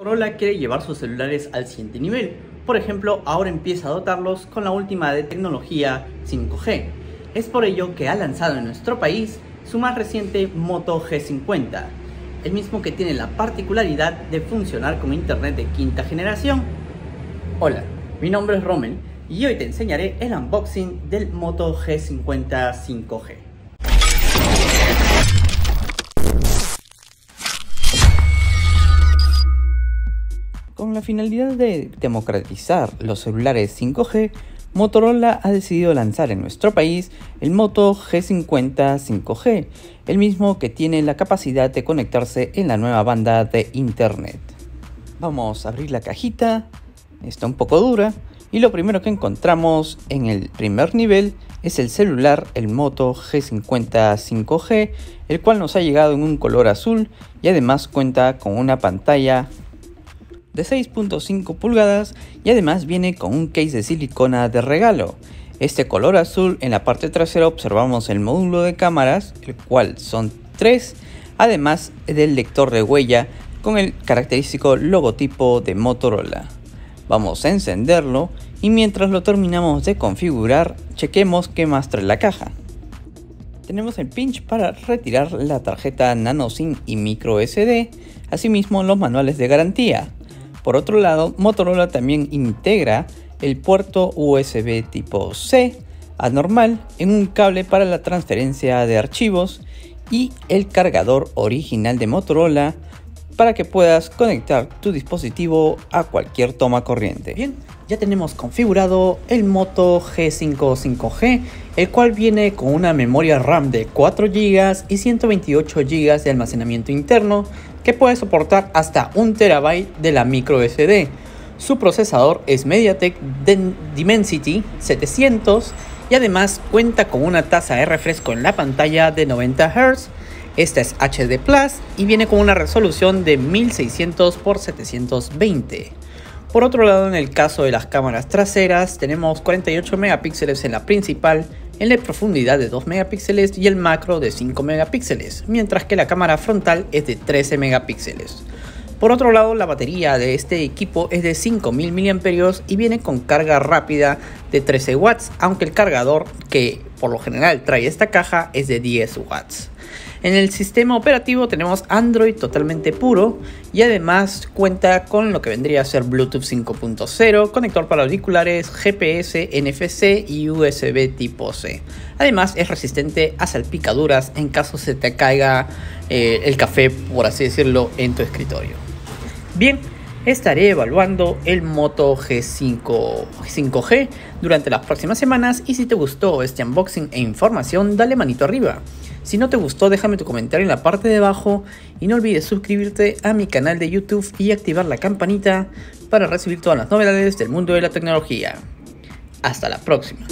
Motorola quiere llevar sus celulares al siguiente nivel. Por ejemplo, ahora empieza a dotarlos con la última de tecnología 5G. Es por ello que ha lanzado en nuestro país su más reciente Moto G50, el mismo que tiene la particularidad de funcionar como internet de quinta generación. Hola, mi nombre es Rommel y hoy te enseñaré el unboxing del Moto G50 5G. Con la finalidad de democratizar los celulares 5G, Motorola ha decidido lanzar en nuestro país el Moto G50 5G, el mismo que tiene la capacidad de conectarse en la nueva banda de internet. Vamos a abrir la cajita, está un poco dura, y lo primero que encontramos en el primer nivel es el celular, el Moto G50 5G, el cual nos ha llegado en un color azul y además cuenta con una pantalla de 6.5 pulgadas y además viene con un case de silicona de regalo. Este color azul, en la parte trasera observamos el módulo de cámaras, el cual son 3, además del lector de huella con el característico logotipo de Motorola. Vamos a encenderlo y mientras lo terminamos de configurar, chequemos qué más trae la caja. Tenemos el pinch para retirar la tarjeta nanoSIM y microSD, asimismo los manuales de garantía. Por otro lado, Motorola también integra el puerto USB tipo C anormal en un cable para la transferencia de archivos y el cargador original de Motorola para que puedas conectar tu dispositivo a cualquier toma corriente. Bien, ya tenemos configurado el Moto G50 5G, el cual viene con una memoria RAM de 4 GB y 128 GB de almacenamiento interno, que puede soportar hasta 1 TB de la microSD. Su procesador es MediaTek Dimensity 700 y además cuenta con una tasa de refresco en la pantalla de 90 Hz. Esta es HD Plus y viene con una resolución de 1600 x 720. Por otro lado, en el caso de las cámaras traseras, tenemos 48 megapíxeles en la principal, en la profundidad de 2 megapíxeles y el macro de 5 megapíxeles, mientras que la cámara frontal es de 13 megapíxeles. Por otro lado, la batería de este equipo es de 5000 mAh y viene con carga rápida de 13 watts, aunque el cargador que por lo general trae esta caja es de 10 watts. En el sistema operativo tenemos Android totalmente puro y además cuenta con lo que vendría a ser Bluetooth 5.0, conector para auriculares, GPS, NFC y USB tipo C. Además es resistente a salpicaduras en caso se te caiga el café, por así decirlo, en tu escritorio. Bien, estaré evaluando el Moto G50 5G durante las próximas semanas y si te gustó este unboxing e información, dale manito arriba. Si no te gustó, déjame tu comentario en la parte de abajo y no olvides suscribirte a mi canal de YouTube y activar la campanita para recibir todas las novedades del mundo de la tecnología. Hasta la próxima.